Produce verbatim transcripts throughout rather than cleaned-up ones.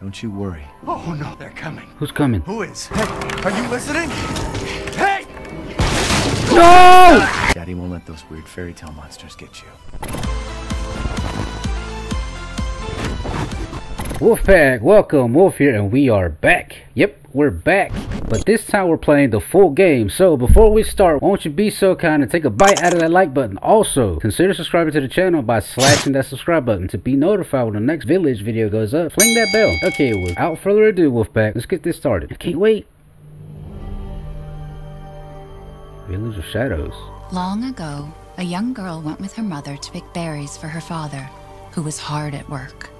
Don't you worry. Oh no, they're coming. Who's coming? Who is? Hey, are you listening? Hey! No! Daddy won't let those weird fairy tale monsters get you. Wolfpack, welcome, Wolf here, and we are back. Yep, we're back, but this time we're playing the full game. So before we start, won't you be so kind and take a bite out of that like button? Also, consider subscribing to the channel by slashing that subscribe button to be notified when the next Village video goes up. Fling that bell. Okay, without further ado, Wolfpack, let's get this started. I can't wait. Village of Shadows. Long ago, a young girl went with her mother to pick berries for her father, who was hard at work.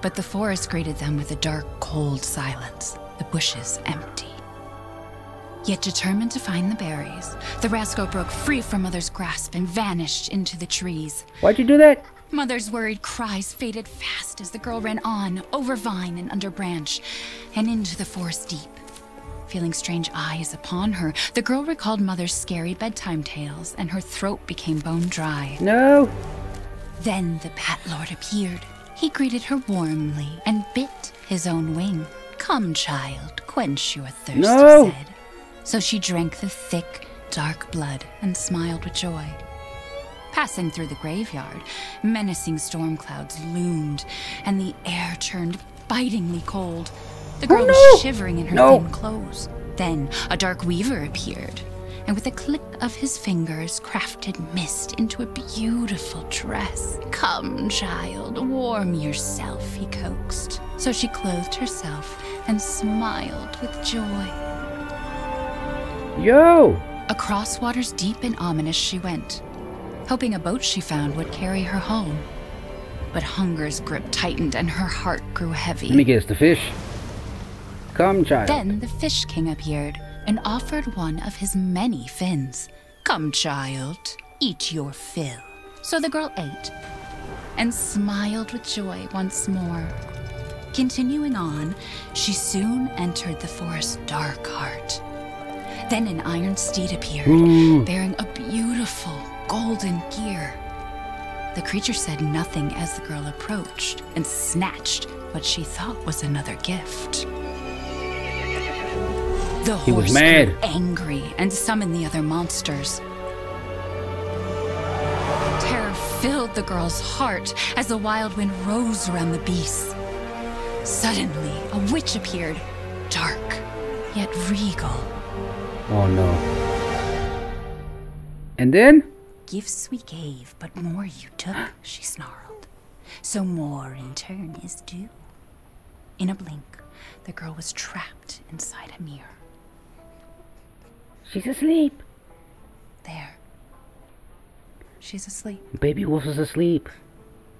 But the forest greeted them with a dark, cold silence, the bushes empty. Yet determined to find the berries, the rascal broke free from Mother's grasp and vanished into the trees. Why'd you do that? Mother's worried cries faded fast as the girl ran on, over vine and under branch, and into the forest deep. Feeling strange eyes upon her, the girl recalled Mother's scary bedtime tales, and her throat became bone dry. No! Then the Bat Lord appeared. He greeted her warmly and bit his own wing. Come, child, quench your thirst, no! he said. So she drank the thick, dark blood and smiled with joy. Passing through the graveyard, menacing storm clouds loomed, and the air turned bitingly cold. The girl oh, no! was shivering in her no! thin clothes. Then a dark weaver appeared, and with a click of his fingers, crafted mist into a beautiful dress. Come, child, warm yourself, he coaxed. So she clothed herself and smiled with joy. Yo! Across waters deep and ominous she went, hoping a boat she found would carry her home. But hunger's grip tightened and her heart grew heavy. Let me guess, the fish? Come, child. Then the Fish King appeared and offered one of his many fins. Come, child, eat your fill. So the girl ate and smiled with joy once more. Continuing on, she soon entered the forest's dark heart. Then an iron steed appeared, Ooh. bearing a beautiful golden gear. The creature said nothing as the girl approached and snatched what she thought was another gift. The horse he was mad. grew angry and summoned the other monsters. Terror filled the girl's heart as the wild wind rose around the beasts. Suddenly, a witch appeared, dark, yet regal. Oh no. And then? Gifts we gave, but more you took, she snarled. So more in turn is due. In a blink, the girl was trapped inside a mirror. She's asleep. There. She's asleep. Baby Wolf is asleep.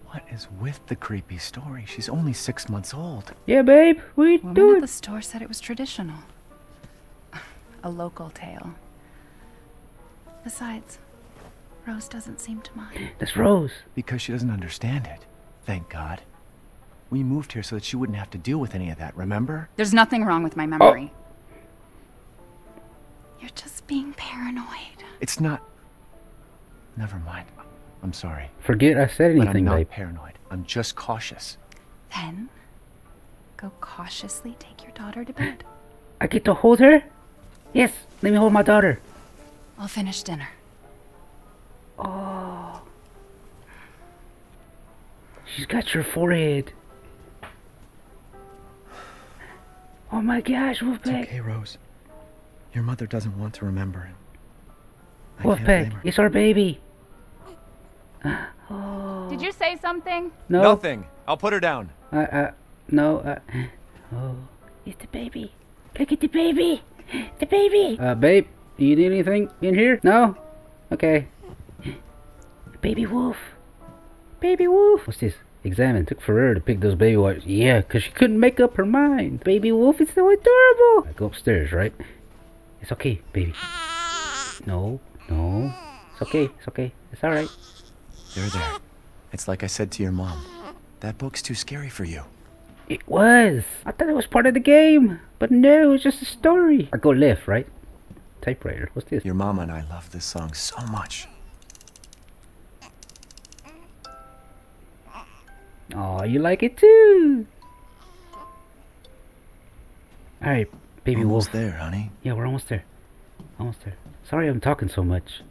What is with the creepy story? She's only six months old. Yeah, babe. What are you doing? Woman at the store said it was traditional. A local tale. Besides, Rose doesn't seem to mind. That's Rose. Because she doesn't understand it. Thank God. We moved here so that she wouldn't have to deal with any of that, remember? There's nothing wrong with my memory. Oh. You're just being paranoid. It's not... Never mind. I'm sorry. Forget I said anything, but I'm not babe. paranoid. I'm just cautious. Then, go cautiously take your daughter to bed. I get to hold her? Yes, let me hold my daughter. I'll finish dinner. Oh. She's got your forehead. Oh my gosh, Wolfpack. It's okay, Rose. Your mother doesn't want to remember it. Wolfpack, it's our baby. Oh. Did you say something? No. Nothing. I'll put her down. Uh, uh, no. Uh, oh, it's the baby. Look at the baby. The baby. Uh, babe, do you need anything in here? No? Okay. Baby Wolf. Baby Wolf. What's this? Examine. Took forever to pick those baby wipes. Yeah, because she couldn't make up her mind. Baby Wolf is so adorable. I go upstairs, right? It's okay, baby. No, no. It's okay, it's okay. It's alright. You're there. It's like I said to your mom. That book's too scary for you. It was. I thought it was part of the game. But no, it's just a story. I go left, right? Typewriter. What's this? Your mama and I love this song so much. Aw, you like it too. Alright, baby wolf. Almost there, honey. Yeah, we're almost there. Almost there. Sorry I'm talking so much.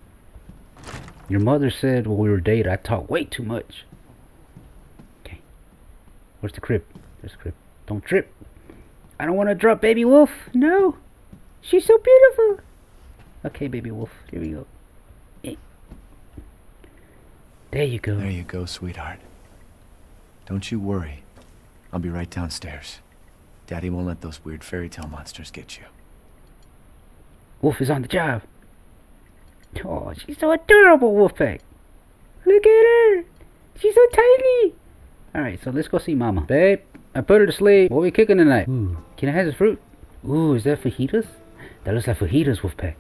Your mother said when we were dating I talked way too much. Okay. Where's the crib? There's the crib. Don't trip. I don't want to drop baby wolf. No. She's so beautiful. Okay, baby wolf. Here we go. Hey. There you go. There you go, sweetheart. Don't you worry. I'll be right downstairs. Daddy won't let those weird fairy tale monsters get you. Wolf is on the job. Oh, she's so adorable, Wolfpack. Look at her. She's so tiny. Alright, so let's go see Mama. Babe, I put her to sleep. What are we cooking tonight? Ooh. Can I have this fruit? Ooh, is that fajitas? That looks like fajitas, Wolfpack.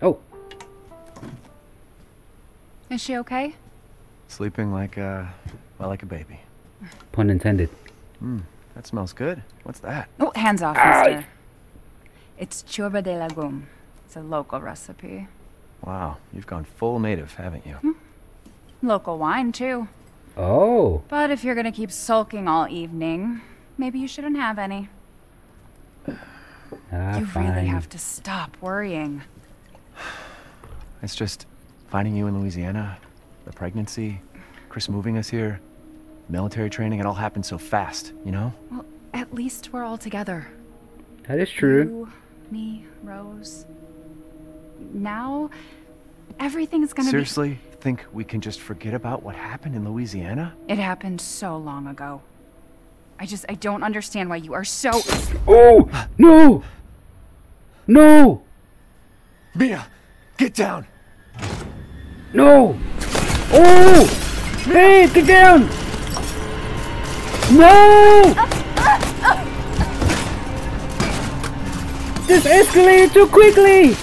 Oh. Is she okay? Sleeping like a, well, like a baby. Pun intended. Hmm, that smells good. What's that? Oh, hands off, ah. mister. It's churba de legume. It's a local recipe. Wow, you've gone full native, haven't you? Hmm. Local wine, too. Oh. But if you're gonna keep sulking all evening, maybe you shouldn't have any. Ah, you fine. Really have to stop worrying. It's just finding you in Louisiana, the pregnancy, Chris moving us here, military training, it all happened so fast, you know? Well, at least we're all together. That is true. You, me, Rose. Now, everything's gonna Seriously, be... think we can just forget about what happened in Louisiana? It happened so long ago. I just, I don't understand why you are so... Oh! No! No! Mia, get down! No! Oh! Hey, get down! No! Uh, uh, uh. This escalated too quickly!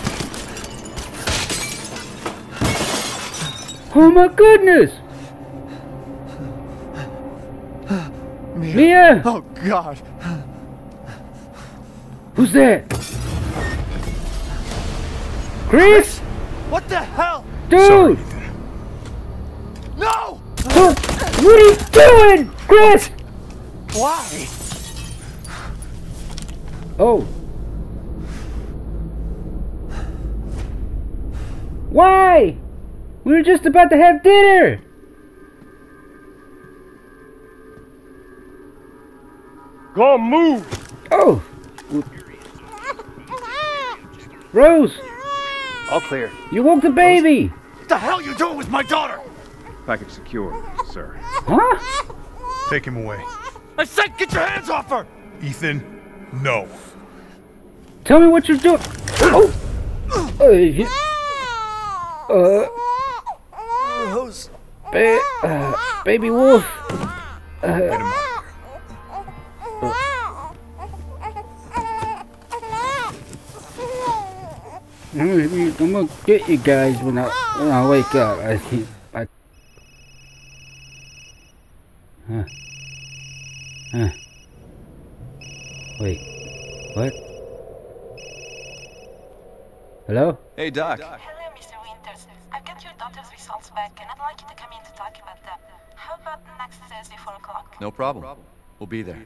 Oh my goodness! Mia! Mia. Oh God! Who's that? Chris? What the hell? Dude! Sorry. No! What, what are you doing, Chris? Why? Oh. Why? We were just about to have dinner! Go move! Oh! Rose! All clear. You woke the baby! What the hell are you doing with my daughter? Package secure, sir. Huh? Take him away. I said get your hands off her! Ethan, no. Tell me what you're doing. Oh! Uh, yeah. Uh, Rose. Ba uh, baby wolf. Uh, uh. I'm gonna get you guys when I when I wake up. I think I. Huh. Huh. Wait. What? Hello? Hey, Doc. Hey, Doc. Doctor's results back, and I'd like you to come in to talk about that. How about next Thursday, four o'clock? No problem. We'll be there.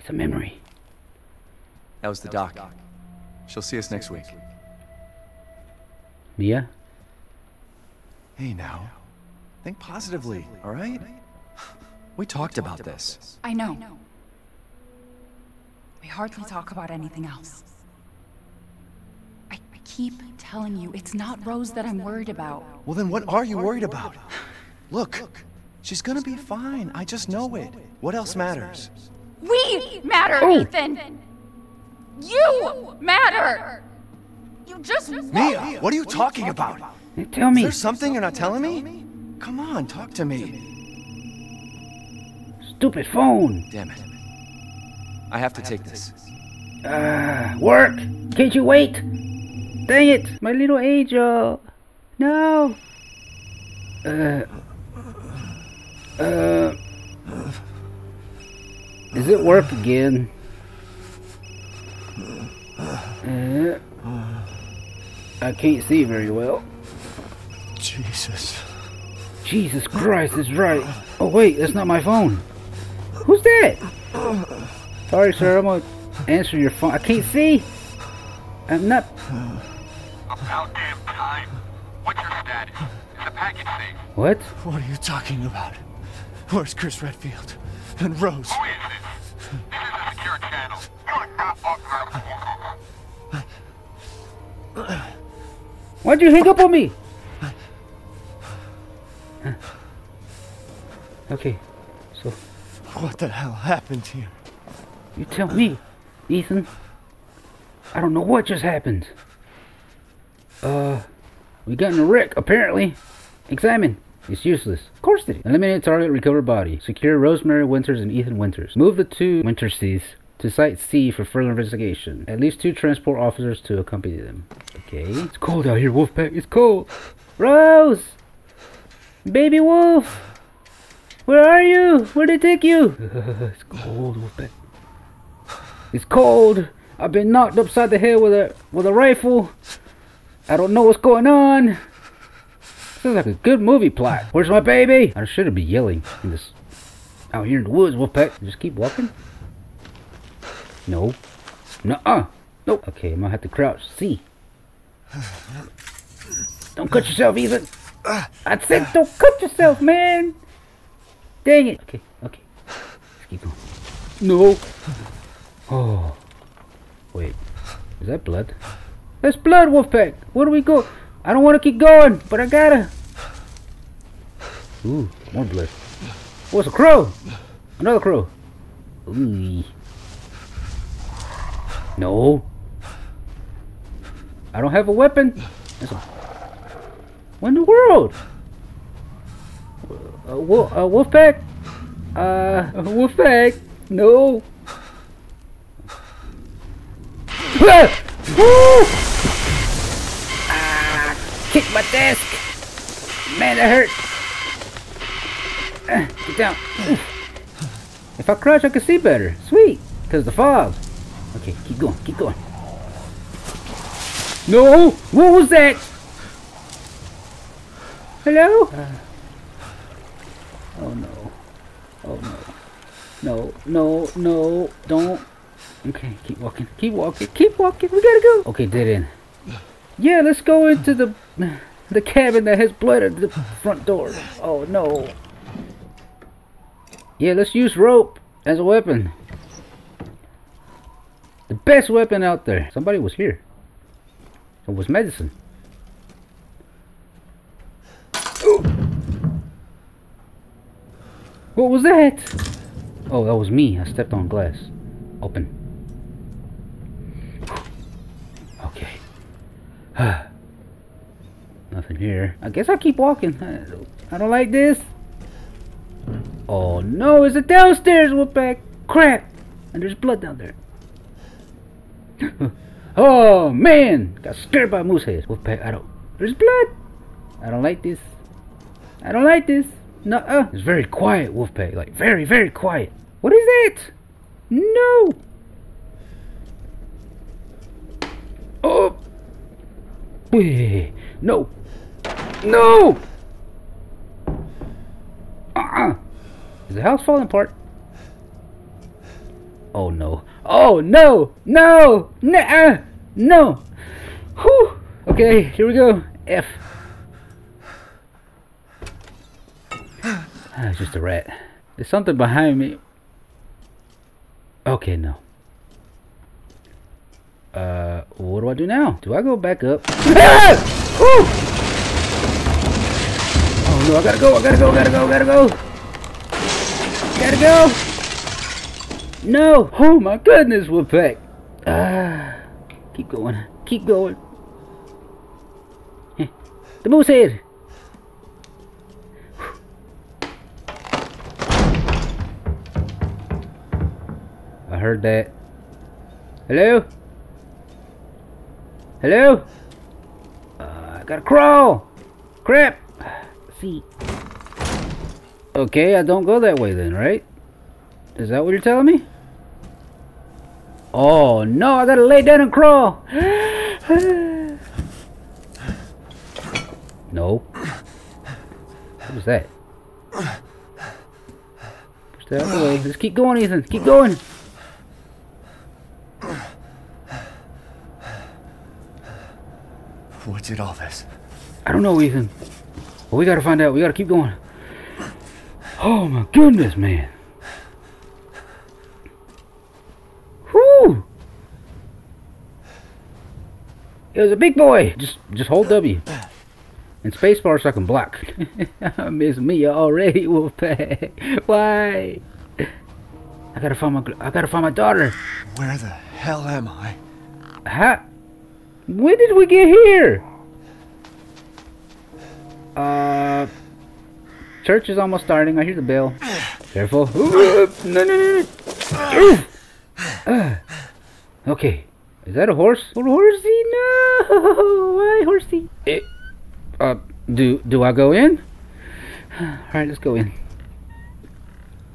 It's a memory. That was the doc. She'll see us next week. Mia? Hey, now. Think positively, all right? We talked about this. I know. We hardly talk about anything else. Keep telling you it's not Rose that I'm worried about. Well, then what are you worried about? Look, she's gonna be fine. I just know it. What else matters? We matter, oh. Ethan. You matter. You just Mia, what are you talking about? Tell me. Is there something you're not telling me? Come on, talk to me. Stupid phone. Damn it. I have to take this. Ah, uh, work. Can't you wait? Dang it! My little angel! No! Uh... Uh... Is it work again? Uh, I can't see very well. Jesus. Jesus Christ is right. Oh wait, that's not my phone. Who's that? Sorry sir, I'm gonna Answer your phone. I can't see. I'm not. About damn time. What's your status? Is the package safe? What? What are you talking about? Where's Chris Redfield and Rose? Who is this? This is a secure channel. You are not authorized. Why'd you hang up on me? Okay, so what the hell happened here? You tell me, Ethan. I don't know what just happened. Uh, we got in a wreck, apparently. Examine. It's useless. Of course it is. Eliminate target, recover body. Secure Rosemary Winters and Ethan Winters. Move the two Winterses to Site C for further investigation. At least two transport officers to accompany them. Okay. It's cold out here, Wolfpack. It's cold. Rose! Baby Wolf! Where are you? Where'd they take you? Uh, it's cold, Wolfpack. It's cold. I've been knocked upside the head with a with a rifle. I don't know what's going on. This is like a good movie plot. Where's my baby? I shouldn't be yelling in this out here in the woods, Wolfpack. Just keep walking. No. Nuh-uh. Nope. Okay, I'm gonna have to crouch. See. Don't cut yourself, Ethan. I said don't cut yourself, man. Dang it. Okay, okay. Let's keep going. No. Oh. Wait. Is that blood? That's blood, Wolfpack. Where do we go? I don't want to keep going, but I gotta. Ooh, more blood. What's a crow? Another crow. Ooh. No. I don't have a weapon. That's a... What in the world? Uh, wolf, uh, Wolfpack? Uh, Wolfpack? No. Ah! Woo! Kick my desk! Man, that hurt! Uh, get down. Oof. If I crouch, I can see better. Sweet! Because the fog. Okay, keep going, keep going. No! What was that? Hello? Uh, oh no. Oh no. No, no, no, don't. Okay, keep walking, keep walking, keep walking. We gotta go! Okay, dead end. Yeah, let's go into the the cabin that has blood at the front door. Oh no. Yeah, let's use rope as a weapon. The best weapon out there. Somebody was here. It was medicine. Ooh. What was that? Oh, that was me. I stepped on glass. Open. Okay. Nothing here. I guess I'll keep walking. I don't, I don't like this. Oh no, it's a downstairs, Wolfpack. Crap! And there's blood down there. Oh man! Got scared by moose heads. Wolfpack, I don't. There's blood! I don't like this. I don't like this. Nuh-uh. It's very quiet, Wolfpack. Like, very, very quiet. What is that? No! Oh! No! No! Uh-uh! Is the house falling apart? Oh no. Oh no! No! Nuh-uh! No! Whew! Okay, here we go. F. Ah, it's just a rat. There's something behind me. Okay, no. Uh, what do I do now? Do I go back up? Ah! Oh no, I gotta go, I gotta go, I gotta go, I gotta go! Gotta go! No! Oh my goodness, Wolfpack! Ah, keep going, keep going. Heh. The moose head! I heard that. Hello? Hello? Uh, I gotta crawl! Crap! See. Okay, I don't go that way then, right? Is that what you're telling me? Oh no, I gotta lay down and crawl! No. What was that? Push that away. Just keep going, Ethan. Keep going! What's in all this? I don't know, Ethan. But we gotta find out. We gotta keep going. Oh my goodness, man. Whew. It was a big boy. Just just hold W. And spacebar so I can block. I miss Mia already, Wolfpack. Why? I gotta find my I gotta find my daughter. Where the hell am I? How? When did we get here? Uh, church is almost starting. I hear the bell. Careful. Ooh, no, no, no, no. Uh, okay. Is that a horse? Oh, horsey? No. Why horsey? It, uh, do do I go in? All right, let's go in.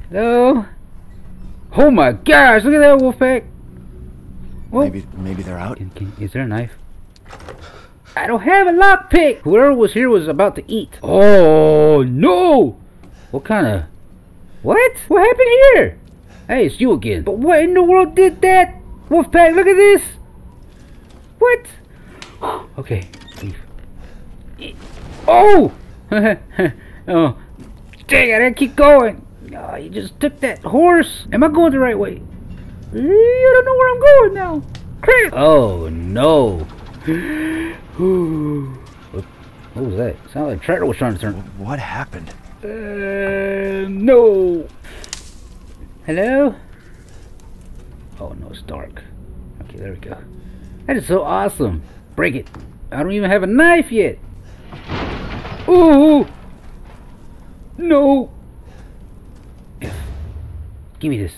Hello. Oh my gosh! Look at that, Wolfpack. Whoa. Maybe maybe they're out. Can, can, is there a knife? I don't have a lockpick. Whoever was here was about to eat. Oh no! What kind of? What? What happened here? Hey, it's you again. But what in the world did that? Wolfpack, look at this. What? Okay, leave. Oh! Oh! Dang! I gotta keep going. Oh, you just took that horse. Am I going the right way? I don't know where I'm going now. Crap! Oh no! What was that? Sounded like a tractor was trying to turn. What happened? Uh, no. Hello? Oh no, it's dark. Okay, there we go. That is so awesome. Break it. I don't even have a knife yet. Ooh! No! Give me this.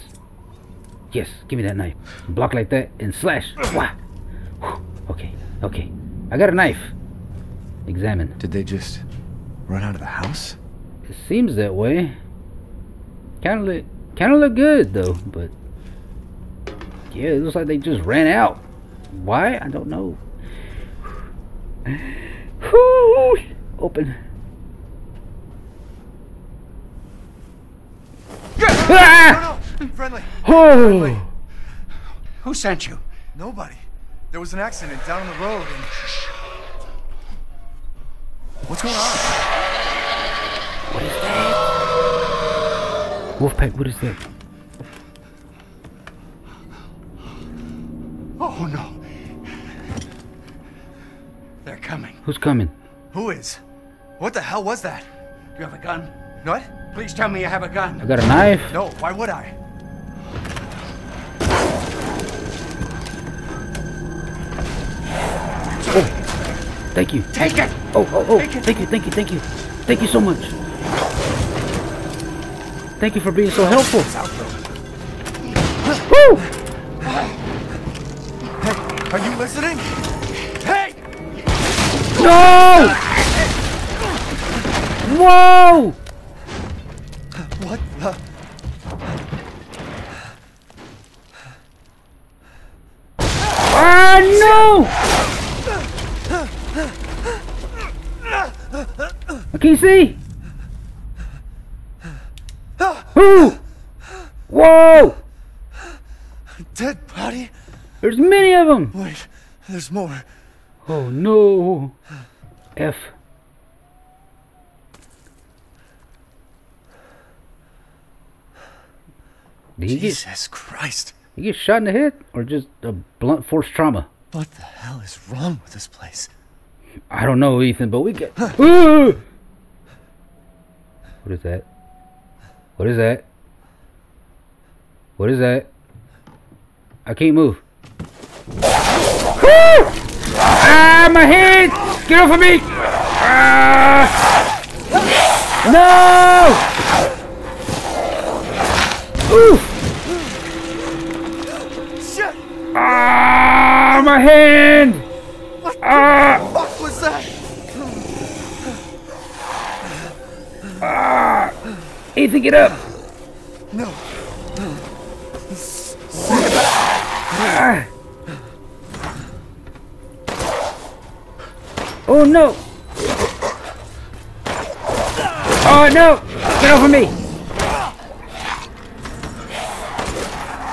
Yes, give me that knife. Block like that and slash. Okay, okay. I got a knife. Examine. Did they just run out of the house? It seems that way. Kind of look, kind of look good though, but yeah, it looks like they just ran out. Why? I don't know. Open. Ah! Friendly. Oh. Friendly. Who sent you? Nobody. There was an accident down the road and... What's going on? What is that? Wolfpack, what is that? Oh no. They're coming. Who's coming? Who is? What the hell was that? Do you have a gun? What? Please tell me you have a gun. I got a knife. No, why would I? Oh, thank you. Take it. Oh, oh, oh. Take it. Thank you, thank you, thank you. Thank you so much. Thank you for being so helpful. Woo! Hey, are you listening? Hey! No! Whoa! What the? Ah, no! Can you see? Ooh. Whoa! Dead body? There's many of them! Wait, there's more. Oh no! F. Did he Jesus get, Christ! Did he get shot in the head? Or just a blunt force trauma? What the hell is wrong with this place? I don't know, Ethan, but we got... Ooh! What is that? What is that? What is that? I can't move. Woo! Ah, my head! Get off of me! Ah! No! Ooh! Ah, my hand! Ah! What the fuck was that? Ah! Ethan, get up! No. Ah. Oh no! Oh no! Get off of me!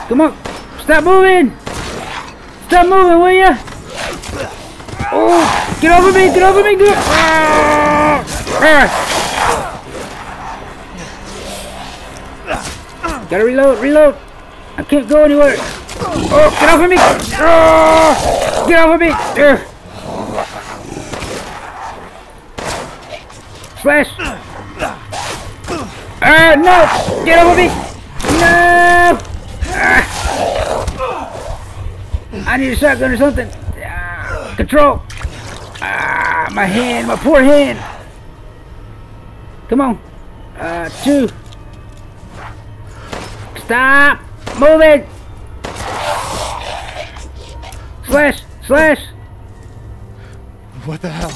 Come on! Stop moving! Stop moving, will ya? Oh, get over me! Get over me! Get over me! Ah! Ah! Gotta reload! Reload! I can't go anywhere! Oh, get over me! Ah! Get over me! Ah! Slash! Ah, no! Get over me! No! Ah! I need a shotgun or something. Ah, control! Ah, my hand, my poor hand! Come on. Uh, two. Stop moving! Slash! Slash! What the hell?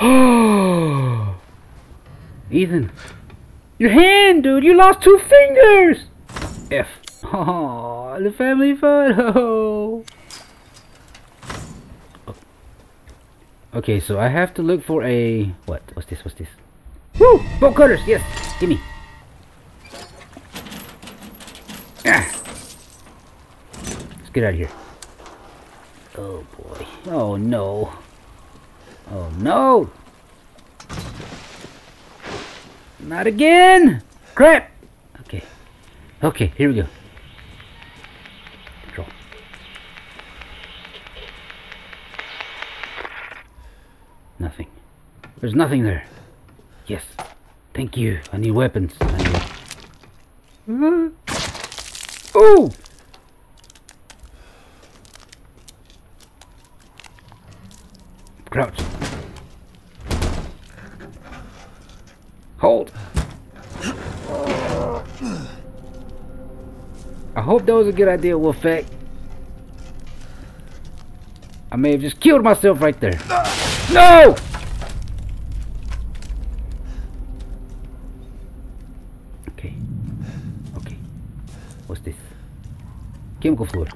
Oh, Ethan, your hand, dude! You lost two fingers. F. Oh, the family photo. Okay, so I have to look for a what? What's this? What's this? Woo! Bolt cutters. Yes, give me. Ah. Let's get out of here. Oh boy. Oh no. Oh no! Not again! Crap! Okay. Okay, here we go. Control. Nothing. There's nothing there. Yes. Thank you. I need weapons. I need... Ooh! Crouch. Hold. I hope that was a good idea, Wolfpack. I may have just killed myself right there. No! Okay. Okay. What's this? Chemical fluid.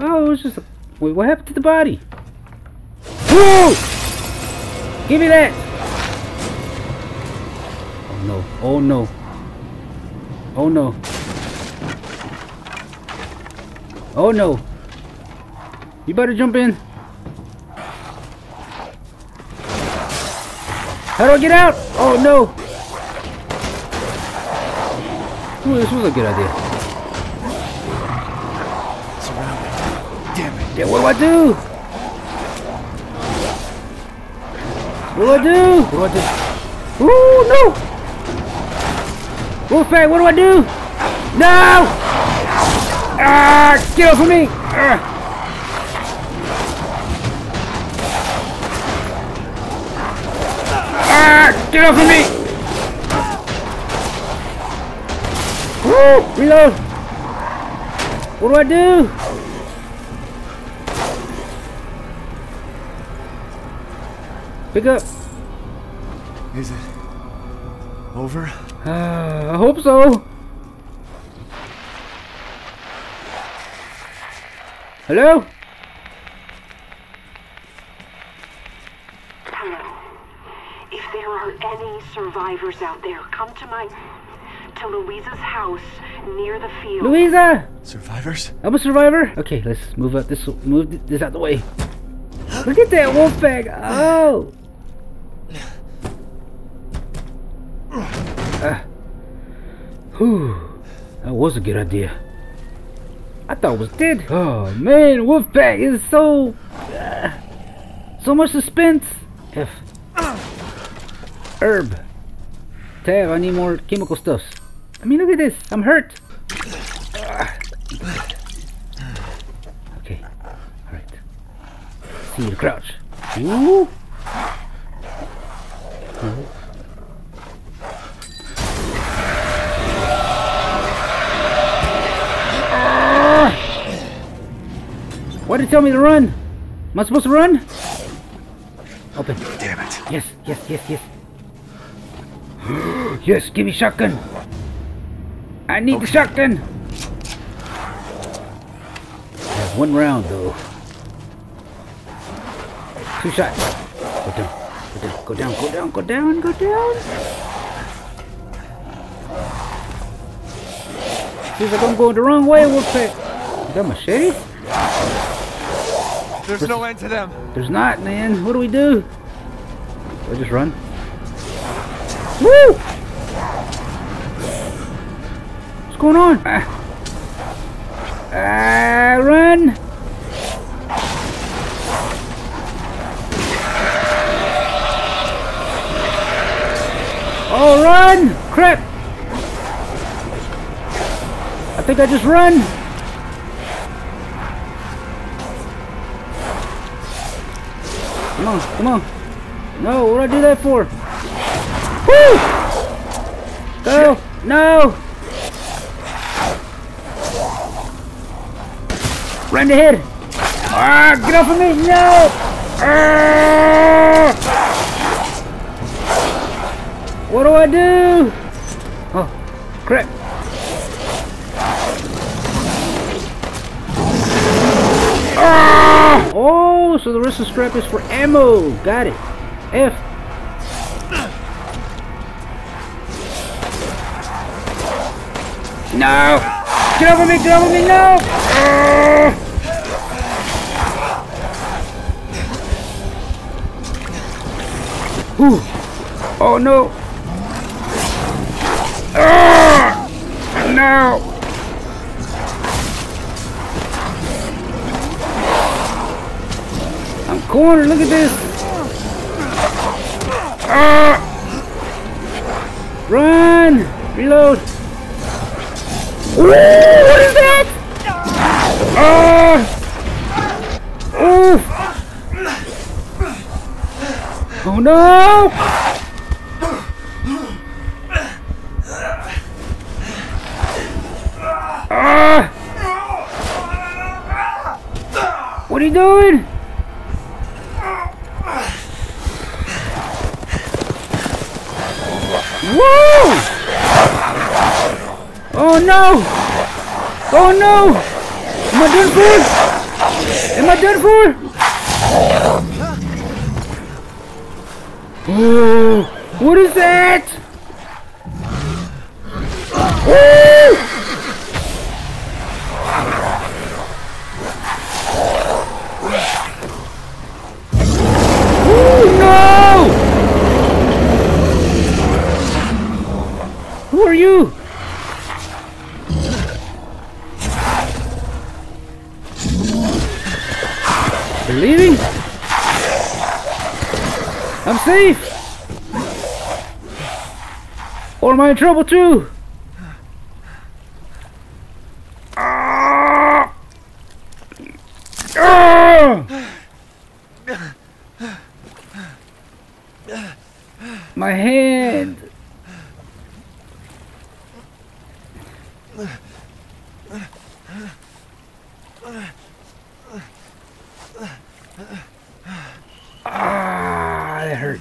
Oh, it was just a... Wait, what happened to the body? Woo! Give me that! No, oh no, oh no, oh no, you better jump in. How do I get out? Oh no. Ooh, this was a good idea. Surrounded. Damn it. Yeah, what do I do? What do I do? What do I do? Ooh, no. Wolfpack, what do I do? No! Ah, get off of me! Ah. Ah, get off of me! Woo! Reload! What do I do? Pick up. Is it over? Uh, I hope so. Hello? Hello. If there are any survivors out there, come to my... to Louisa's house near the field. Louisa! Survivors? I'm a survivor? Okay, let's move up this... move this out the way. Look at that wolf bag. Oh! Uh, whew, that was a good idea. I thought it was dead. Oh man, Wolfpack is so uh, so much suspense. F. Herb. Tab, I need more chemical stuffs. I mean, look at this. I'm hurt. Uh, okay. Alright. See the crouch. Ooh. Uh-huh. Why did you tell me to run? Am I supposed to run? Open. Damn it. Yes, yes, yes, yes. Yes, give me shotgun. I need okay. the shotgun. I have one round though. Two shots. Go down, go down, go down, go down, go down, go down. Seems like I'm going the wrong way, Wolfpack. Is that machete? There's, There's no end to them. There's not, man. What do we do? We just run. Woo! What's going on? Ah, ah run! Oh, run! Crap! I think I just run. Come on, come on. No, what did I do that for? Woo! Go! No! Run to head! Ah, get off of me! No! Ah! What do I do? Oh, crap. Ah! Oh, so the rest of the strap is for ammo. Got it. F. No. Get over me, get over me, no! Ah! Whew. Oh, no. Oh, no! I'm cornered, look at this! Oh. Run! Reload! Ooh, what is that? Oh! Ooh. Oh no! What are you doing? Whoa! Oh no! Oh no! Am I done for? Am I done for? Oh, what is that? Oh! You. You're leaving? I'm safe. Or am I in trouble too? Ah! Ah! My hand. Ah, that hurts.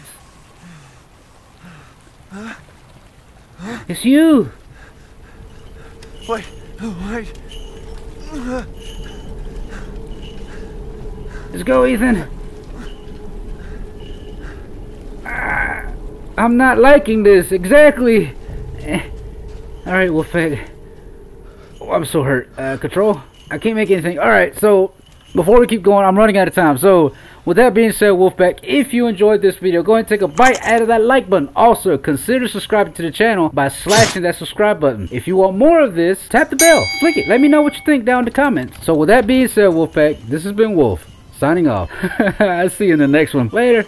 Huh? Huh? It's you. Wait, wait. Let's go, Ethan. Ah, I'm not liking this exactly. All right, Wolfpack. Oh, I'm so hurt. Uh, control? I can't make anything. Alright, so before we keep going, I'm running out of time. So with that being said, Wolfpack, if you enjoyed this video, go ahead and take a bite out of that like button. Also, consider subscribing to the channel by slashing that subscribe button. If you want more of this, tap the bell. Click it. Let me know what you think down in the comments. So with that being said, Wolfpack, this has been Wolf, signing off. I'll see you in the next one. Later.